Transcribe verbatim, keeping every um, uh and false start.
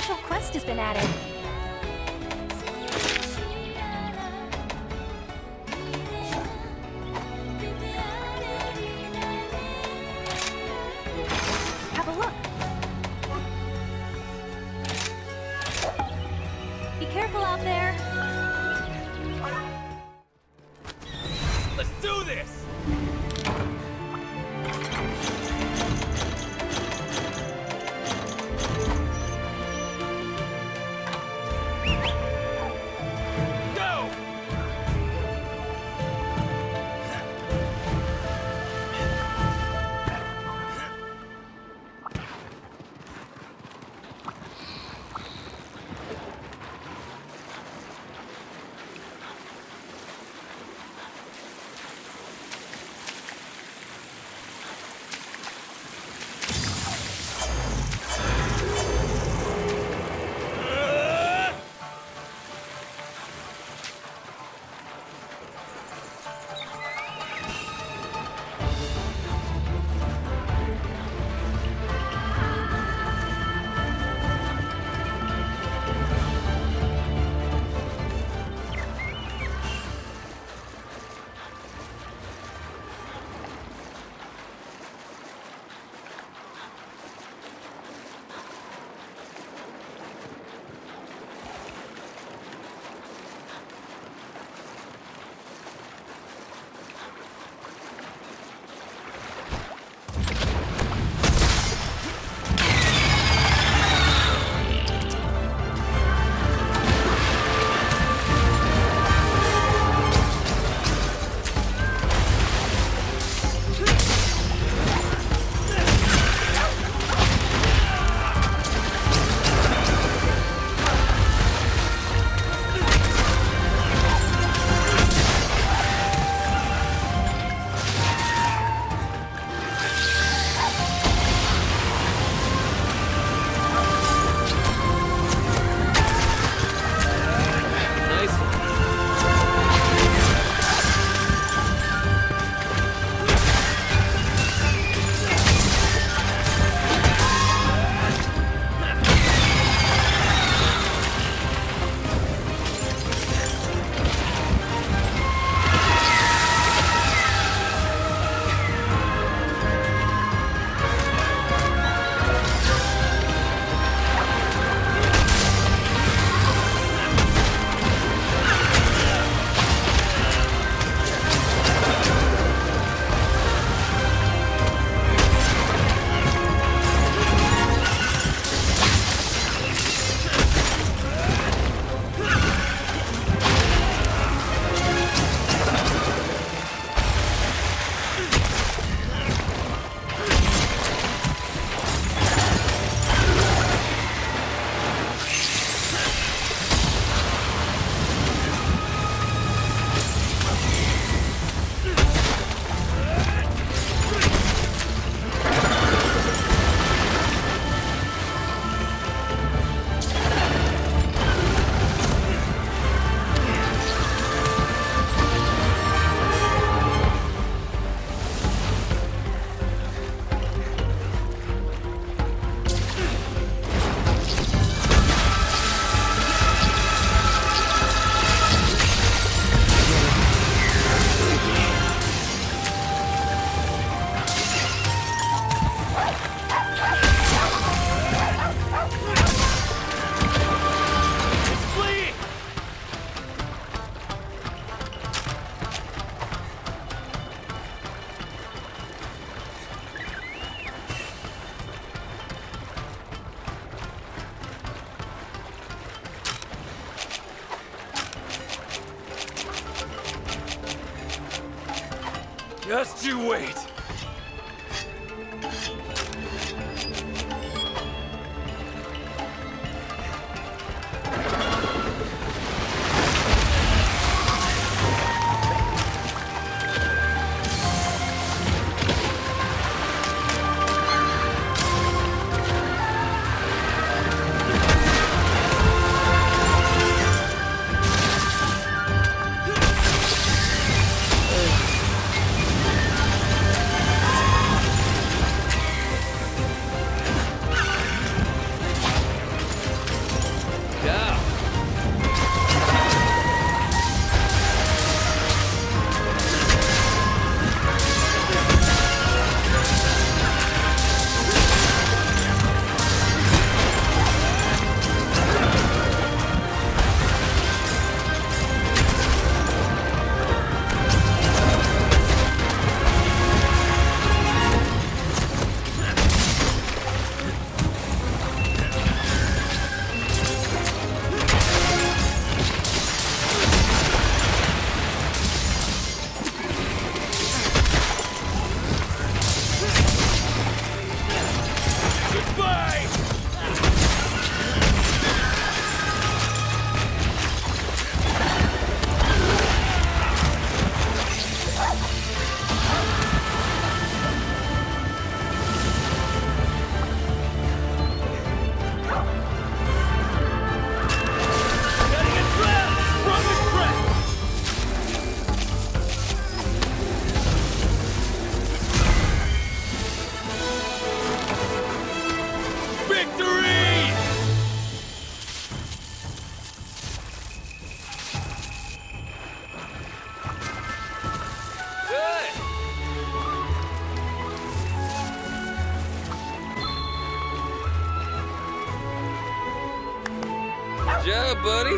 special quest has been added. Have a look. Be careful out there. Let's do this! Just you wait! Good job, buddy.